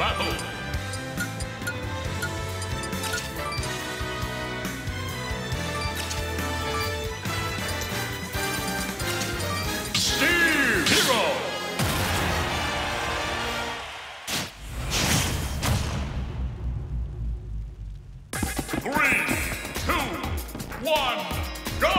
battle. Steel Hero. Three, two, one, go.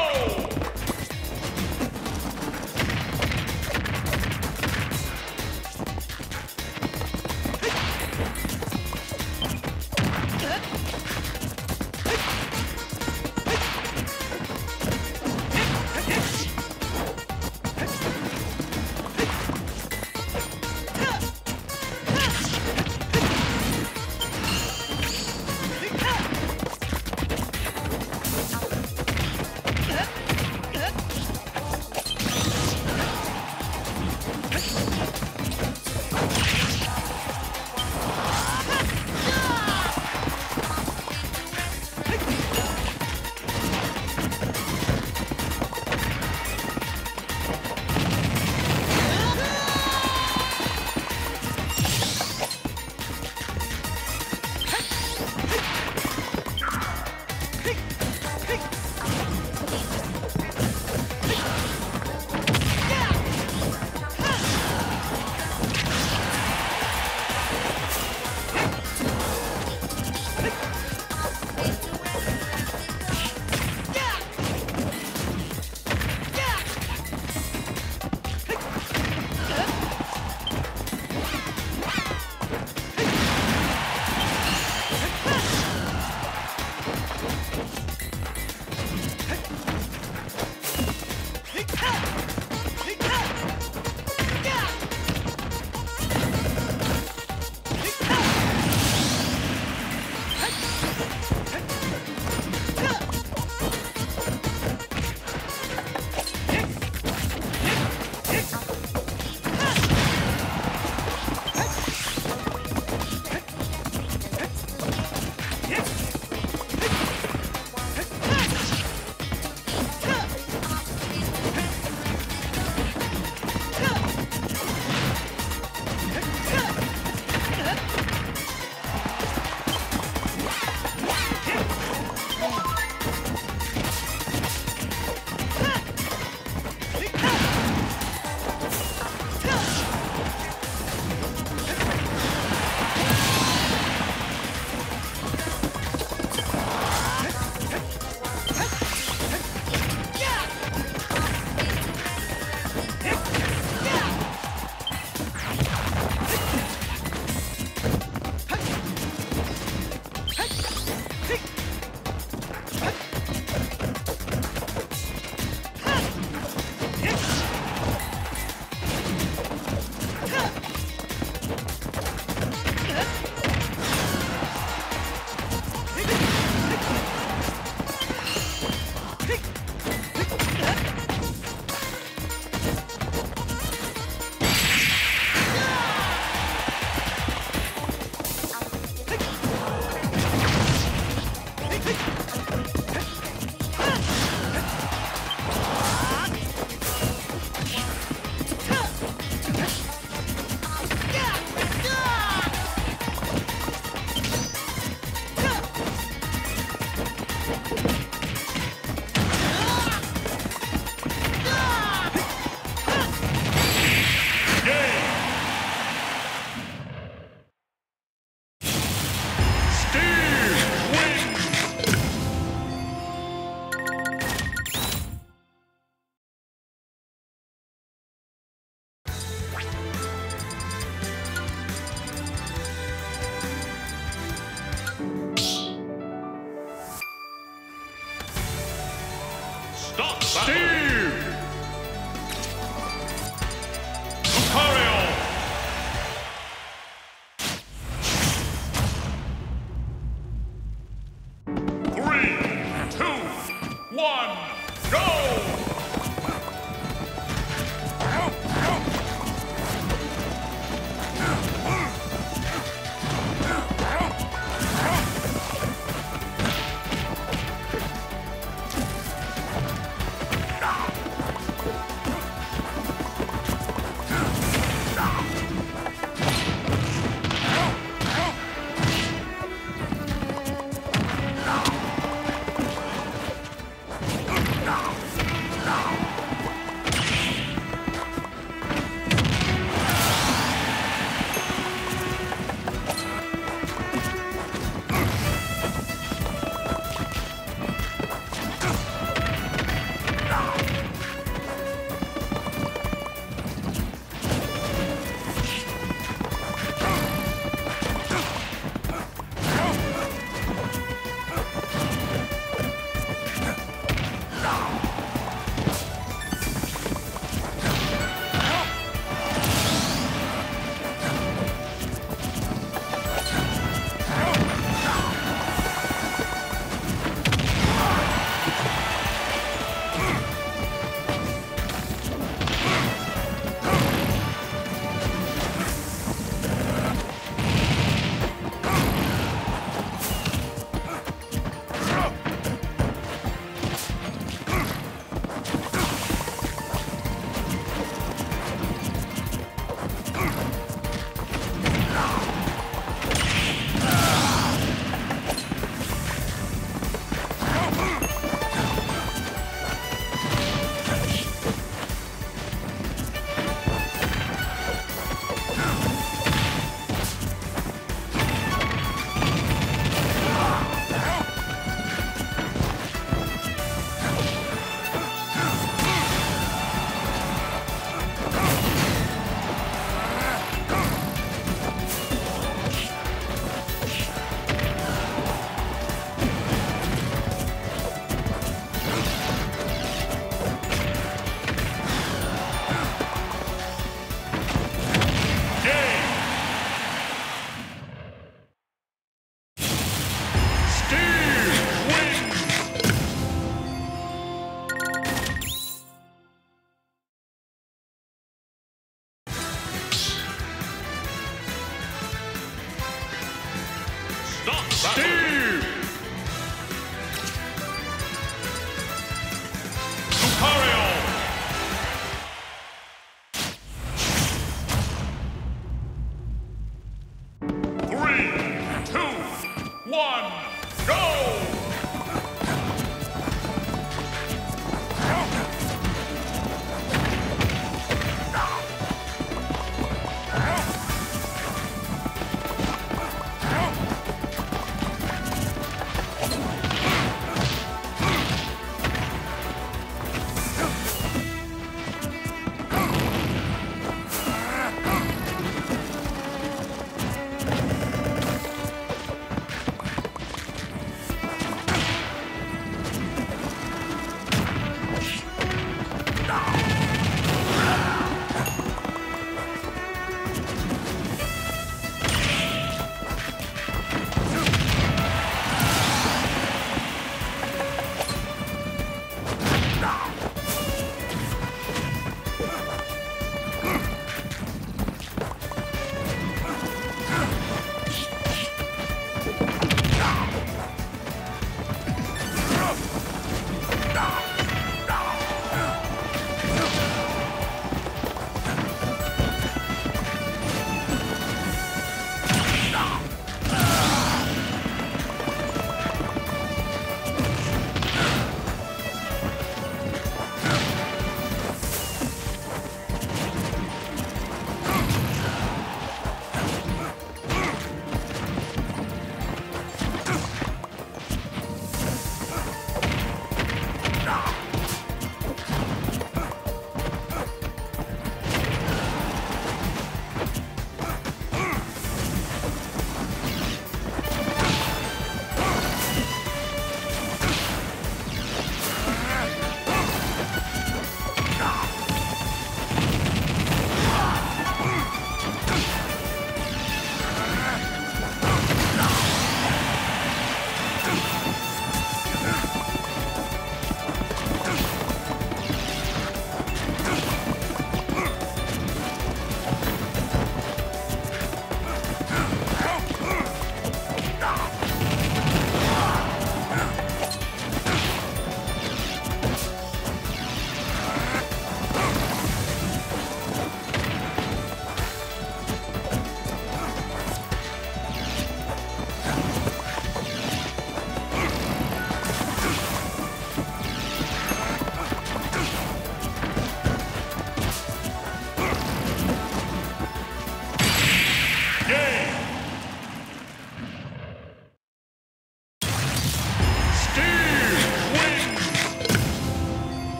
Steve!